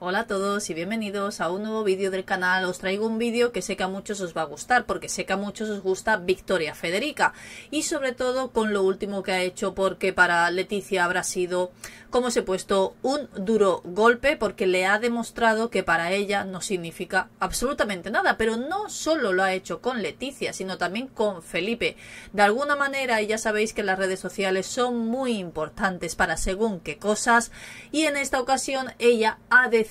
Hola a todos y bienvenidos a un nuevo vídeo del canal. Os traigo un vídeo que sé que a muchos os va a gustar, porque sé que a muchos os gusta Victoria Federica, y sobre todo con lo último que ha hecho, porque para Letizia habrá sido, como se ha puesto, un duro golpe, porque le ha demostrado que para ella no significa absolutamente nada. Pero no solo lo ha hecho con Letizia, sino también con Felipe. De alguna manera, y ya sabéis que las redes sociales son muy importantes para según qué cosas, y en esta ocasión ella ha decidido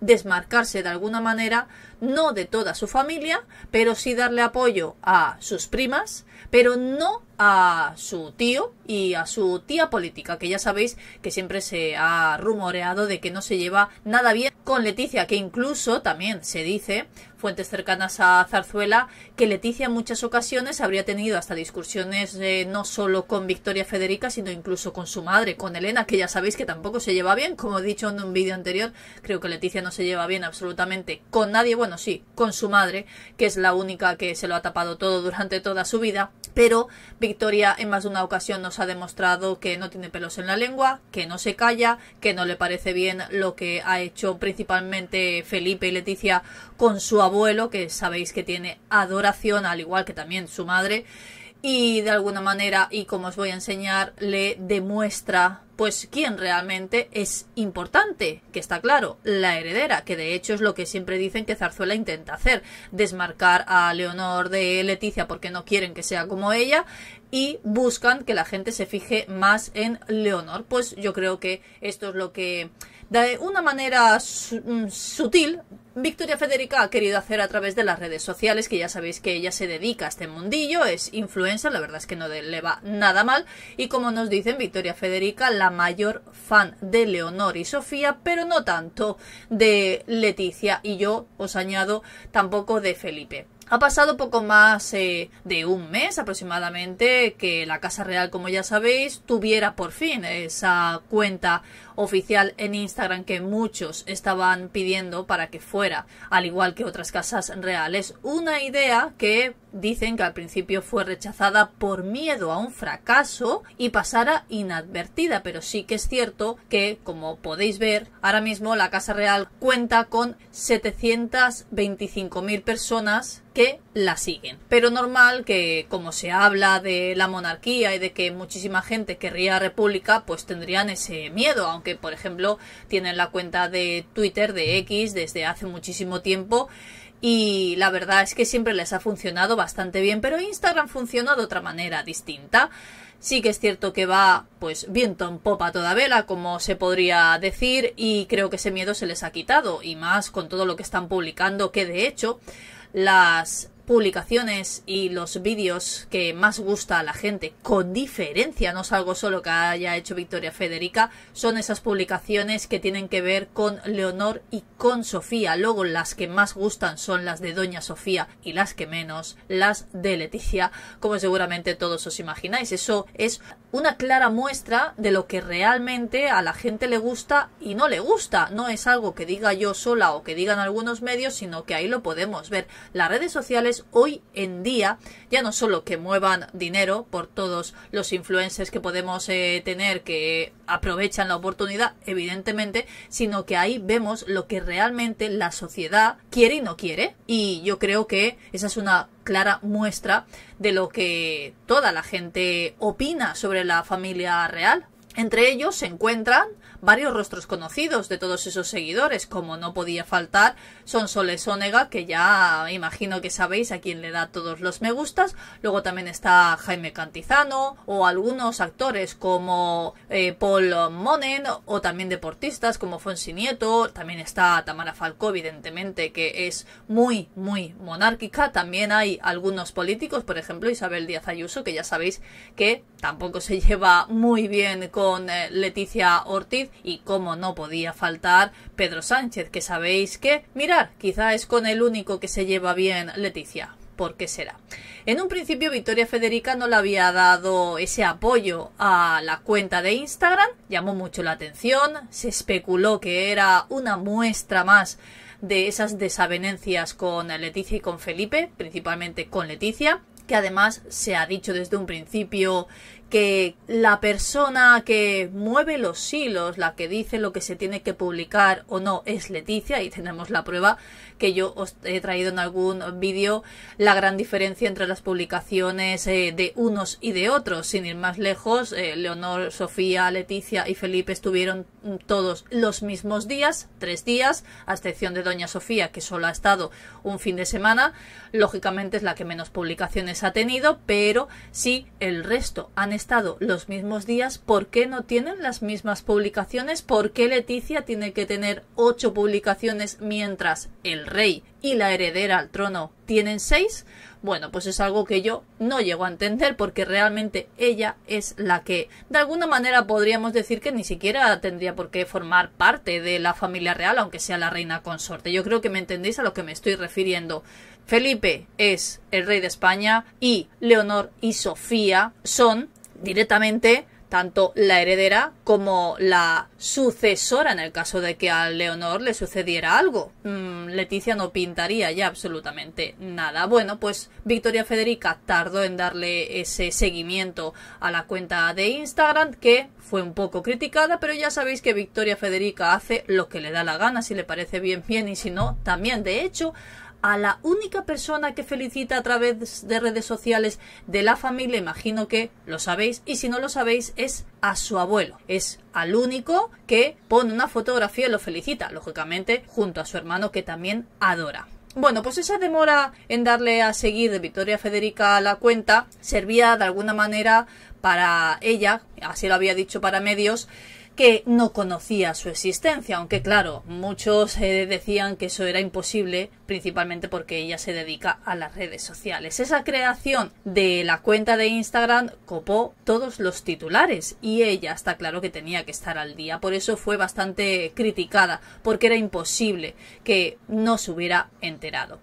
desmarcarse de alguna manera, no de toda su familia, pero sí darle apoyo a sus primas, pero no a su tío y a su tía política, que ya sabéis que siempre se ha rumoreado de que no se lleva nada bien con Letizia, que incluso también se dice, fuentes cercanas a Zarzuela, que Letizia en muchas ocasiones habría tenido hasta discusiones no solo con Victoria Federica, sino incluso con su madre, con Elena, que ya sabéis que tampoco se lleva bien. Como he dicho en un vídeo anterior, creo que Letizia no se lleva bien absolutamente con nadie. Bueno, sí, con su madre, que es la única que se lo ha tapado todo durante toda su vida, pero Victoria en más de una ocasión nos ha demostrado que no tiene pelos en la lengua, que no se calla, que no le parece bien lo que ha hecho principalmente Felipe y Letizia con su abuelo, que sabéis que tiene adoración, al igual que también su madre, y de alguna manera, y como os voy a enseñar, le demuestra pues quién realmente es importante, que está claro, la heredera, que de hecho es lo que siempre dicen que Zarzuela intenta hacer, desmarcar a Leonor de Letizia porque no quieren que sea como ella y buscan que la gente se fije más en Leonor. Pues yo creo que esto es lo que de una manera sutil Victoria Federica ha querido hacer a través de las redes sociales, que ya sabéis que ella se dedica a este mundillo, es influencer, la verdad es que no le va nada mal, y como nos dicen, Victoria Federica, la mayor fan de Leonor y Sofía, pero no tanto de Letizia, y yo os añado tampoco de Felipe. Ha pasado poco más de un mes aproximadamente que la Casa Real, como ya sabéis, tuviera por fin esa cuenta oficial en Instagram que muchos estaban pidiendo para que fuera, al igual que otras casas reales, una idea que dicen que al principio fue rechazada por miedo a un fracaso y pasara inadvertida, pero sí que es cierto que, como podéis ver, ahora mismo la Casa Real cuenta con 725.000 personas que la siguen. Pero normal que, como se habla de la monarquía y de que muchísima gente querría república, pues tendrían ese miedo, aunque por ejemplo tienen la cuenta de Twitter, de X, desde hace muchísimo tiempo, y la verdad es que siempre les ha funcionado bastante bien, pero Instagram funciona de otra manera distinta. Sí que es cierto que va pues viento en popa a toda vela, como se podría decir, y creo que ese miedo se les ha quitado, y más con todo lo que están publicando, que de hecho las publicaciones y los vídeos que más gusta a la gente, con diferencia, no es algo solo que haya hecho Victoria Federica, son esas publicaciones que tienen que ver con Leonor y con Sofía. Luego las que más gustan son las de Doña Sofía y las que menos, las de Letizia, como seguramente todos os imagináis. Eso es una clara muestra de lo que realmente a la gente le gusta y no le gusta. No es algo que diga yo sola o que digan algunos medios, sino que ahí lo podemos ver. Las redes sociales hoy en día, ya no solo que muevan dinero por todos los influencers que podemos tener, que aprovechan la oportunidad evidentemente, sino que ahí vemos lo que realmente la sociedad quiere y no quiere, y yo creo que esa es una clara muestra de lo que toda la gente opina sobre la familia real. Entre ellos se encuentran varios rostros conocidos de todos esos seguidores, como no podía faltar Sonsoles Onega, que ya imagino que sabéis a quién le da todos los me gustas. Luego también está Jaime Cantizano, o algunos actores como Paul Monen, o también deportistas como Fonsi Nieto. También está Tamara Falco, evidentemente, que es muy, muy monárquica. También hay algunos políticos, por ejemplo Isabel Díaz Ayuso, que ya sabéis que tampoco se lleva muy bien con Letizia Ortiz, y como no podía faltar Pedro Sánchez, que sabéis que, mirad, quizá es con el único que se lleva bien Letizia. ¿Por qué será? En un principio Victoria Federica no le había dado ese apoyo a la cuenta de Instagram, llamó mucho la atención, se especuló que era una muestra más de esas desavenencias con Letizia y con Felipe, principalmente con Letizia, que además se ha dicho desde un principio que la persona que mueve los hilos, la que dice lo que se tiene que publicar o no, es Letizia. Y tenemos la prueba que yo os he traído en algún vídeo, la gran diferencia entre las publicaciones de unos y de otros. Sin ir más lejos, Leonor, Sofía, Letizia y Felipe estuvieron todos los mismos días, 3 días, a excepción de doña Sofía, que solo ha estado un fin de semana. Lógicamente es la que menos publicaciones ha tenido, pero sí el resto han estado los mismos días. ¿Por qué no tienen las mismas publicaciones? ¿Por qué Letizia tiene que tener 8 publicaciones mientras el rey y la heredera al trono tienen 6? Bueno, pues es algo que yo no llego a entender, porque realmente ella es la que, de alguna manera, podríamos decir que ni siquiera tendría por qué formar parte de la familia real, aunque sea la reina consorte. Yo creo que me entendéis a lo que me estoy refiriendo. Felipe es el rey de España y Leonor y Sofía son directamente tanto la heredera como la sucesora, en el caso de que a Leonor le sucediera algo. Letizia no pintaría ya absolutamente nada. Bueno, pues Victoria Federica tardó en darle ese seguimiento a la cuenta de Instagram, que fue un poco criticada, pero ya sabéis que Victoria Federica hace lo que le da la gana. Si le parece bien, bien, y si no, también. De hecho, a la única persona que felicita a través de redes sociales de la familia, imagino que lo sabéis, y si no lo sabéis, es a su abuelo. Es al único que pone una fotografía y lo felicita, lógicamente, junto a su hermano, que también adora. Bueno, pues esa demora en darle a seguir de Victoria Federica a la cuenta servía de alguna manera para ella, así lo había dicho para medios, que no conocía su existencia, aunque claro, muchos decían que eso era imposible, principalmente porque ella se dedica a las redes sociales. Esa creación de la cuenta de Instagram copó todos los titulares y ella está claro que tenía que estar al día. Por eso fue bastante criticada, porque era imposible que no se hubiera enterado.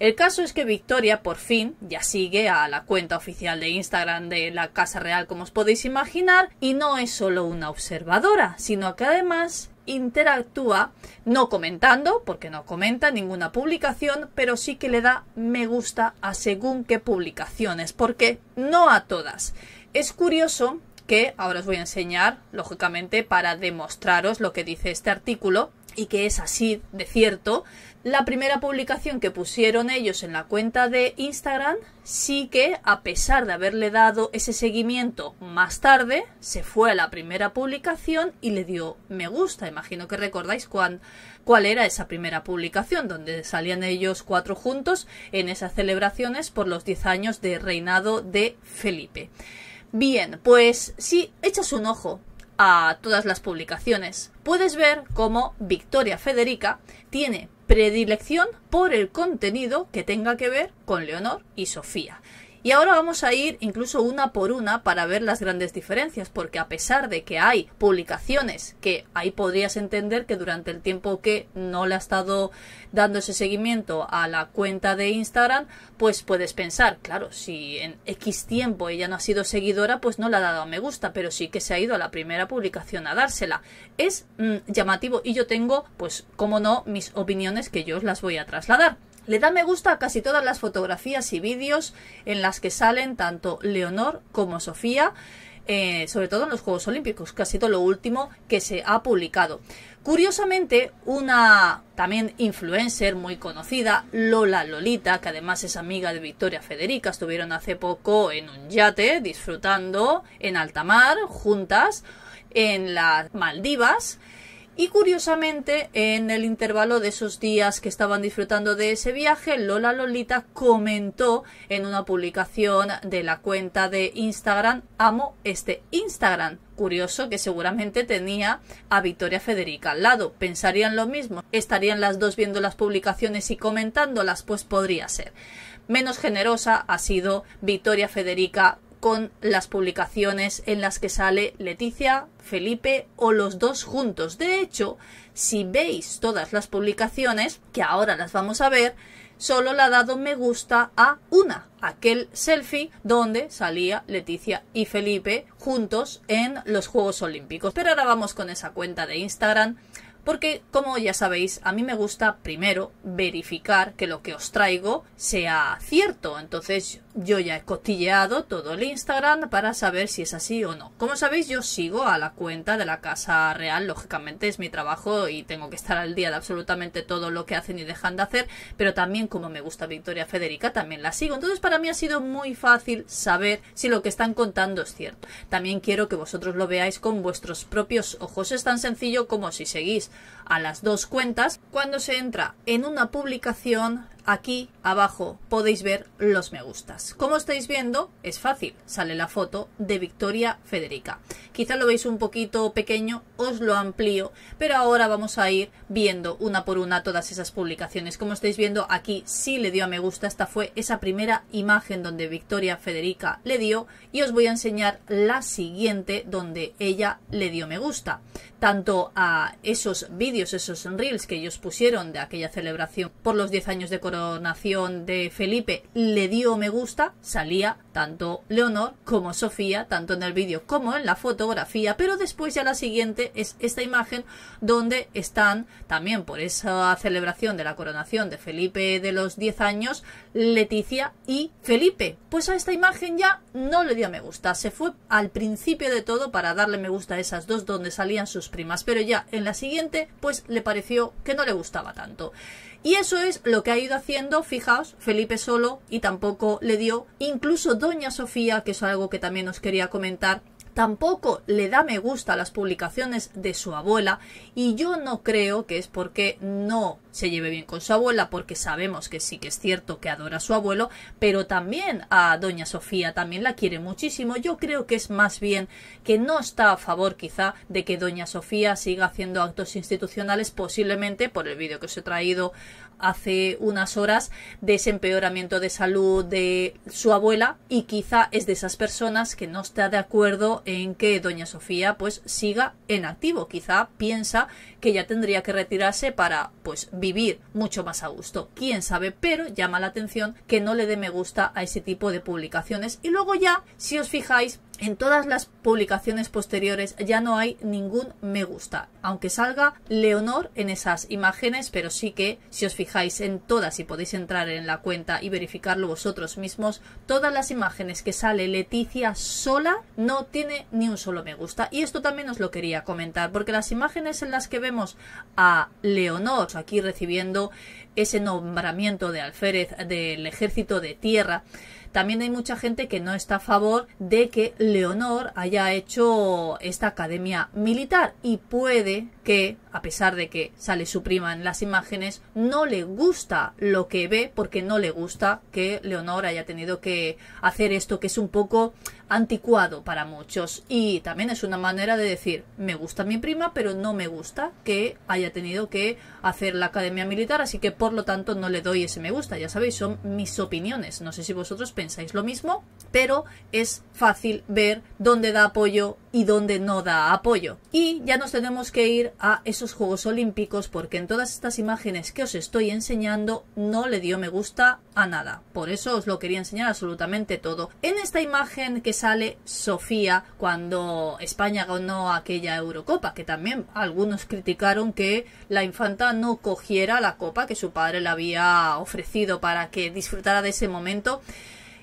El caso es que Victoria por fin ya sigue a la cuenta oficial de Instagram de la Casa Real, como os podéis imaginar, y no es solo una observadora, sino que además interactúa, no comentando, porque no comenta ninguna publicación, pero sí que le da me gusta a según qué publicaciones, porque no a todas. Es curioso que ahora os voy a enseñar, lógicamente, para demostraros lo que dice este artículo, y que es así de cierto. La primera publicación que pusieron ellos en la cuenta de Instagram sí que, a pesar de haberle dado ese seguimiento más tarde, se fue a la primera publicación y le dio me gusta. Imagino que recordáis cuál era esa primera publicación, donde salían ellos 4 juntos en esas celebraciones por los 10 años de reinado de Felipe. Bien, pues si echas un ojo a todas las publicaciones, puedes ver cómo Victoria Federica tiene predilección por el contenido que tenga que ver con Leonor y Sofía. Y ahora vamos a ir incluso una por una para ver las grandes diferencias, porque a pesar de que hay publicaciones que ahí podrías entender que durante el tiempo que no le ha estado dando ese seguimiento a la cuenta de Instagram, pues puedes pensar, claro, si en X tiempo ella no ha sido seguidora, pues no le ha dado a me gusta, pero sí que se ha ido a la primera publicación a dársela. Es llamativo, y yo tengo, pues como no, mis opiniones, que yo os las voy a trasladar. Le da me gusta a casi todas las fotografías y vídeos en las que salen tanto Leonor como Sofía, sobre todo en los Juegos Olímpicos, que ha sido lo último que se ha publicado. Curiosamente, una también influencer muy conocida, Lola Lolita, que además es amiga de Victoria Federica, estuvieron hace poco en un yate disfrutando en alta mar, juntas, en las Maldivas. Y curiosamente, en el intervalo de esos días que estaban disfrutando de ese viaje, Lola Lolita comentó en una publicación de la cuenta de Instagram: amo este Instagram. Curioso que seguramente tenía a Victoria Federica al lado. ¿Pensarían lo mismo? ¿Estarían las dos viendo las publicaciones y comentándolas? Pues podría ser. Menos generosa ha sido Victoria Federica con las publicaciones en las que sale Letizia, Felipe o los dos juntos. De hecho, si veis todas las publicaciones, que ahora las vamos a ver, solo le ha dado me gusta a una, aquel selfie donde salía Letizia y Felipe juntos en los Juegos Olímpicos. Pero ahora vamos con esa cuenta de Instagram, porque, como ya sabéis, a mí me gusta primero verificar que lo que os traigo sea cierto. Entonces Yo ya he cotilleado todo el Instagram para saber si es así o no. Como sabéis, yo sigo a la cuenta de la Casa Real, lógicamente es mi trabajo y tengo que estar al día de absolutamente todo lo que hacen y dejan de hacer, pero también como me gusta Victoria Federica, también la sigo. Entonces para mí ha sido muy fácil saber si lo que están contando es cierto. También quiero que vosotros lo veáis con vuestros propios ojos. Es tan sencillo como si seguís a las dos cuentas. Cuando se entra en una publicación, aquí abajo podéis ver los me gustas. Como estáis viendo, es fácil, sale la foto de Victoria Federica. Quizá lo veis un poquito pequeño, os lo amplío, pero ahora vamos a ir viendo una por una todas esas publicaciones. Como estáis viendo, aquí sí le dio a me gusta, esta fue esa primera imagen donde Victoria Federica le dio, y os voy a enseñar la siguiente donde ella le dio me gusta. Tanto a esos vídeos, esos reels que ellos pusieron de aquella celebración por los 10 años de coronación de Felipe, le dio me gusta, salía tanto Leonor como Sofía, tanto en el vídeo como en la fotografía, pero después ya la siguiente es esta imagen donde están también por esa celebración de la coronación de Felipe de los 10 años, Letizia y Felipe. Pues a esta imagen ya no le dio me gusta, se fue al principio de todo para darle me gusta a esas dos donde salían sus primas, pero ya en la siguiente pues le pareció que no le gustaba tanto. Y eso es lo que ha ido haciendo, fijaos, Felipe solo, y tampoco le dio, incluso doña Sofía, que es algo que también os quería comentar, tampoco le da me gusta a las publicaciones de su abuela, y yo no creo que es porque no se lleve bien con su abuela, porque sabemos que sí que es cierto que adora a su abuelo, pero también a doña Sofía también la quiere muchísimo. Yo creo que es más bien que no está a favor quizá de que doña Sofía siga haciendo actos institucionales, posiblemente por el vídeo que os he traído hace unas horas de ese empeoramiento de salud de su abuela, y quizá es de esas personas que no está de acuerdo en que doña Sofía pues siga en activo. Quizá piensa que ya tendría que retirarse para pues vivir mucho más a gusto, quién sabe, pero llama la atención que no le dé me gusta a ese tipo de publicaciones. Y luego ya, si os fijáis, en todas las publicaciones posteriores ya no hay ningún me gusta, aunque salga Leonor en esas imágenes, pero sí que si os fijáis en todas, y podéis entrar en la cuenta y verificarlo vosotros mismos, todas las imágenes que sale Letizia sola no tiene ni un solo me gusta. Y esto también os lo quería comentar, porque las imágenes en las que vemos a Leonor aquí recibiendo ese nombramiento de alférez del ejército de tierra, también hay mucha gente que no está a favor de que Leonor haya hecho esta academia militar, y puede que, a pesar de que sale su prima en las imágenes, no le gusta lo que ve, porque no le gusta que Leonor haya tenido que hacer esto, que es un poco anticuado para muchos, y también es una manera de decir, me gusta mi prima, pero no me gusta que haya tenido que hacer la academia militar, así que por lo tanto no le doy ese me gusta. Ya sabéis, son mis opiniones, no sé si vosotros pensáis lo mismo, pero es fácil ver dónde da apoyo y dónde no da apoyo. Y ya nos tenemos que ir a esos Juegos Olímpicos, porque en todas estas imágenes que os estoy enseñando no le dio me gusta a nada, por eso os lo quería enseñar absolutamente todo. En esta imagen que sale Sofía cuando España ganó aquella Eurocopa, que también algunos criticaron que la infanta no cogiera la copa que su padre le había ofrecido para que disfrutara de ese momento,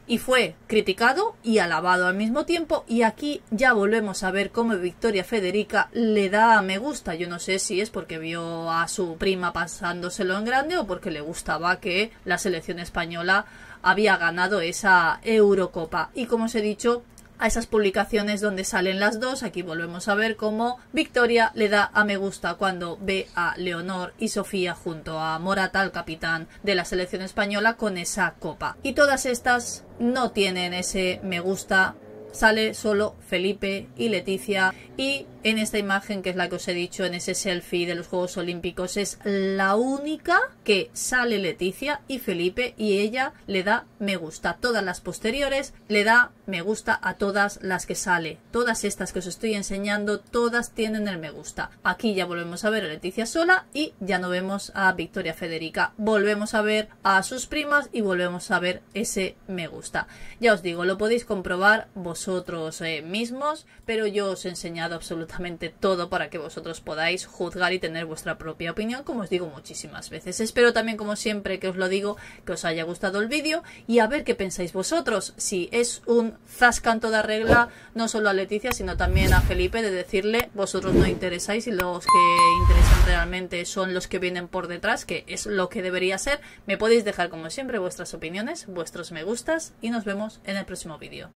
y fue criticado y alabado al mismo tiempo. Y aquí ya volvemos a ver cómo Victoria Federica le da me gusta. Yo no sé si es porque vio a su prima pasándoselo en grande, o porque le gustaba que la selección española había ganado esa Eurocopa. Y como os he dicho, a esas publicaciones donde salen las dos, aquí volvemos a ver cómo Victoria le da a me gusta cuando ve a Leonor y Sofía junto a Morata, el capitán de la selección española, con esa copa. Y todas estas no tienen ese me gusta, sale solo Felipe y Letizia. Y en esta imagen, que es la que os he dicho, en ese selfie de los Juegos Olímpicos, es la única que sale Letizia y Felipe, y ella le da me gusta. Todas las posteriores le da me gusta a todas las que sale. Todas estas que os estoy enseñando, todas tienen el me gusta. Aquí ya volvemos a ver a Letizia sola, y ya no vemos a Victoria Federica. Volvemos a ver a sus primas y volvemos a ver ese me gusta. Ya os digo, lo podéis comprobar vosotros vosotros mismos, pero yo os he enseñado absolutamente todo para que vosotros podáis juzgar y tener vuestra propia opinión, como os digo muchísimas veces. Espero también, como siempre que os lo digo, que os haya gustado el vídeo y a ver qué pensáis vosotros. Si es un zasca en toda regla, no solo a Letizia, sino también a Felipe, de decirle, vosotros no interesáis y los que interesan realmente son los que vienen por detrás, que es lo que debería ser. Me podéis dejar, como siempre, vuestras opiniones, vuestros me gustas y nos vemos en el próximo vídeo.